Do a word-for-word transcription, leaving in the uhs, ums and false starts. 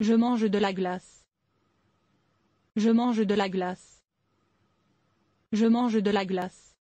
Je mange de la glace. Je mange de la glace. Je mange de la glace.